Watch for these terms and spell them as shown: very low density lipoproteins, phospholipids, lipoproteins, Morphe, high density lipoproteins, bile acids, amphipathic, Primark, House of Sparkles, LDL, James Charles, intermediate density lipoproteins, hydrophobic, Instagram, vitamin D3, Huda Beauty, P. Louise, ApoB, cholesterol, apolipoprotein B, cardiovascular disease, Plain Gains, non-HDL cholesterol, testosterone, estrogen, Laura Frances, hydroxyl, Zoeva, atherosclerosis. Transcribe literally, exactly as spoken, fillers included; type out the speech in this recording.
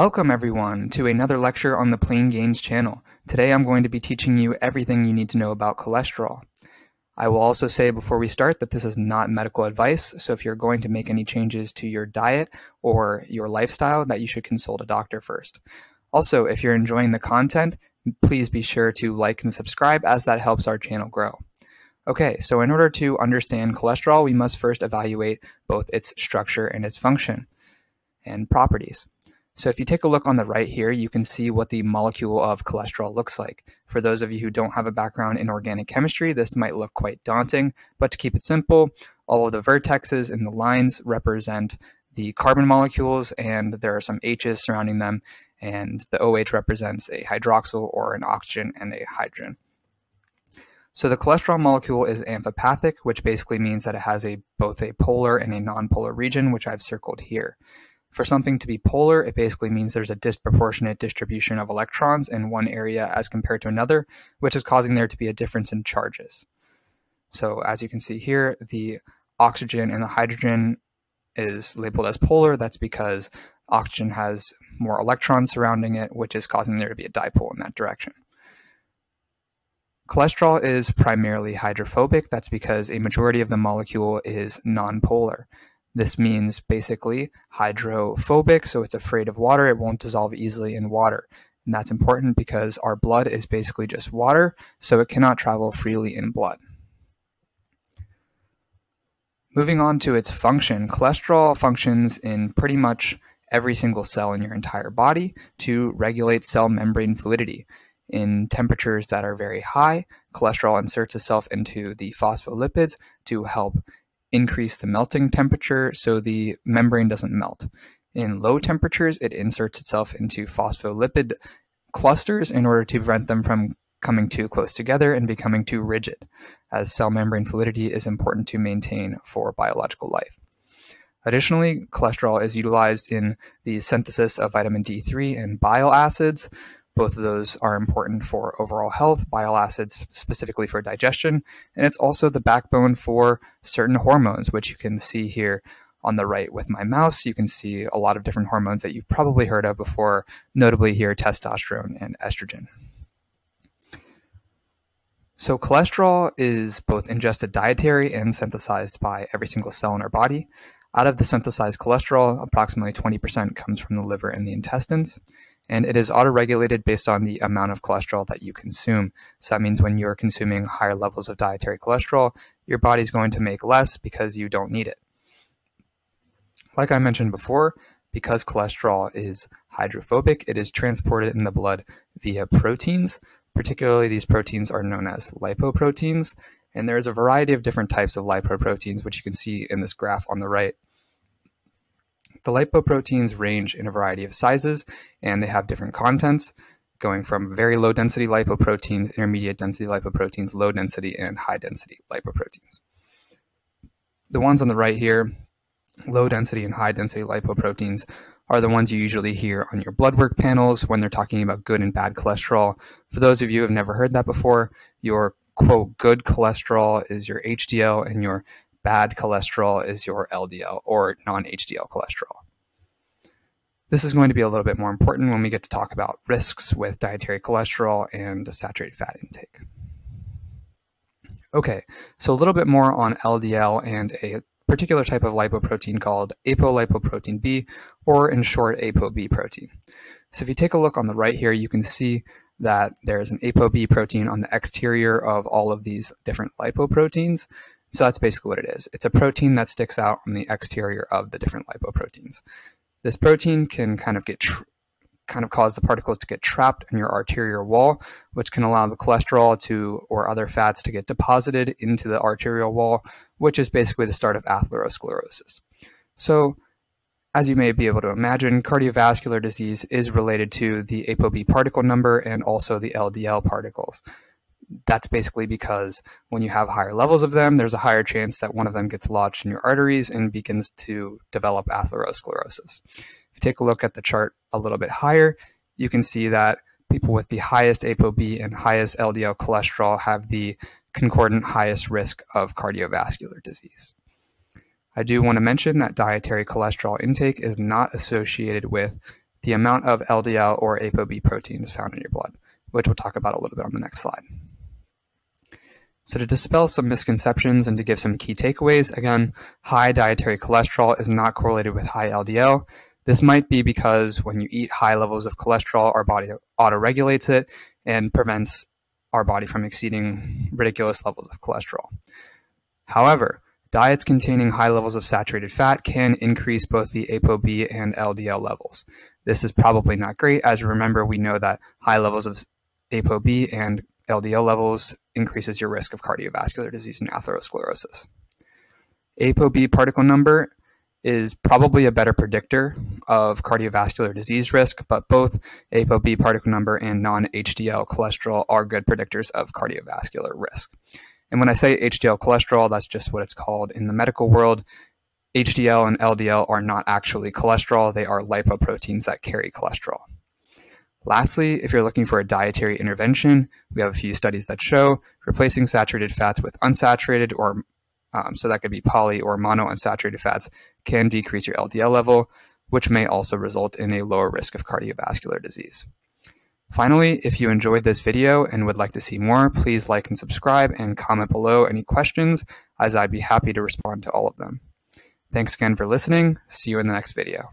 Welcome everyone to another lecture on the Plain Gains channel. Today I'm going to be teaching you everything you need to know about cholesterol. I will also say before we start that this is not medical advice, so if you're going to make any changes to your diet or your lifestyle, that you should consult a doctor first. Also, if you're enjoying the content, please be sure to like and subscribe as that helps our channel grow. Okay, so in order to understand cholesterol, we must first evaluate both its structure and its function and properties. So if you take a look on the right here, you can see what the molecule of cholesterol looks like. For those of you who don't have a background in organic chemistry, this might look quite daunting, but to keep it simple, all of the vertexes and the lines represent the carbon molecules, and there are some H's surrounding them, and the OH represents a hydroxyl or an oxygen and a hydrogen. So the cholesterol molecule is amphipathic, which basically means that it has a both a polar and a non-polar region, which I've circled here. For something to be polar, it basically means there's a disproportionate distribution of electrons in one area as compared to another, which is causing there to be a difference in charges. So as you can see here, the oxygen and the hydrogen is labeled as polar. That's because oxygen has more electrons surrounding it, which is causing there to be a dipole in that direction. Cholesterol is primarily hydrophobic. That's because a majority of the molecule is nonpolar. This means basically hydrophobic, so it's afraid of water, it won't dissolve easily in water. And that's important because our blood is basically just water, so it cannot travel freely in blood. Moving on to its function, cholesterol functions in pretty much every single cell in your entire body to regulate cell membrane fluidity. In temperatures that are very high, cholesterol inserts itself into the phospholipids to help increase the melting temperature so the membrane doesn't melt. In low temperatures, it inserts itself into phospholipid clusters in order to prevent them from coming too close together and becoming too rigid, as cell membrane fluidity is important to maintain for biological life. Additionally, cholesterol is utilized in the synthesis of vitamin D three and bile acids. Both of those are important for overall health, bile acids specifically for digestion, and it's also the backbone for certain hormones, which you can see here on the right with my mouse. You can see a lot of different hormones that you've probably heard of before, notably here testosterone and estrogen. So cholesterol is both ingested dietary and synthesized by every single cell in our body. Out of the synthesized cholesterol, approximately twenty percent comes from the liver and the intestines, and it is autoregulated based on the amount of cholesterol that you consume. So that means when you're consuming higher levels of dietary cholesterol, your body's going to make less because you don't need it. Like I mentioned before, because cholesterol is hydrophobic, it is transported in the blood via proteins. Particularly, these proteins are known as lipoproteins, and there is a variety of different types of lipoproteins, which you can see in this graph on the right. The lipoproteins range in a variety of sizes, and they have different contents, going from very low density lipoproteins, intermediate density lipoproteins, low density, and high density lipoproteins. The ones on the right here, low density and high density lipoproteins, are the ones you usually hear on your blood work panels when they're talking about good and bad cholesterol. For those of you who have never heard that before, your quote good cholesterol is your H D L and your bad cholesterol is your L D L or non H D L cholesterol. This is going to be a little bit more important when we get to talk about risks with dietary cholesterol and saturated fat intake. Okay, so a little bit more on L D L and a particular type of lipoprotein called apolipoprotein B, or in short ApoB protein. So if you take a look on the right here, you can see that there is an ApoB protein on the exterior of all of these different lipoproteins. So that's basically what it is. It's a protein that sticks out on the exterior of the different lipoproteins. This protein can kind of get tr kind of cause the particles to get trapped in your arterial wall, which can allow the cholesterol to or other fats to get deposited into the arterial wall, which is basically the start of atherosclerosis. So as you may be able to imagine, cardiovascular disease is related to the ApoB particle number and also the L D L particles. That's basically because when you have higher levels of them, there's a higher chance that one of them gets lodged in your arteries and begins to develop atherosclerosis. If you take a look at the chart a little bit higher, you can see that people with the highest ApoB and highest L D L cholesterol have the concordant highest risk of cardiovascular disease. I do want to mention that dietary cholesterol intake is not associated with the amount of L D L or ApoB proteins found in your blood, which we'll talk about a little bit on the next slide. So to dispel some misconceptions and to give some key takeaways, again, high dietary cholesterol is not correlated with high L D L. This might be because when you eat high levels of cholesterol, our body autoregulates it and prevents our body from exceeding ridiculous levels of cholesterol. However, diets containing high levels of saturated fat can increase both the ApoB and L D L levels. This is probably not great, as remember, we know that high levels of ApoB and L D L levels increases your risk of cardiovascular disease and atherosclerosis. ApoB particle number is probably a better predictor of cardiovascular disease risk, but both ApoB particle number and non H D L cholesterol are good predictors of cardiovascular risk. And when I say H D L cholesterol, that's just what it's called in the medical world. H D L and L D L are not actually cholesterol. They are lipoproteins that carry cholesterol. Lastly, if you're looking for a dietary intervention, we have a few studies that show replacing saturated fats with unsaturated, or um, so that could be poly or monounsaturated fats, can decrease your L D L level, which may also result in a lower risk of cardiovascular disease. Finally, if you enjoyed this video and would like to see more, please like and subscribe and comment below any questions, as I'd be happy to respond to all of them. Thanks again for listening. See you in the next video.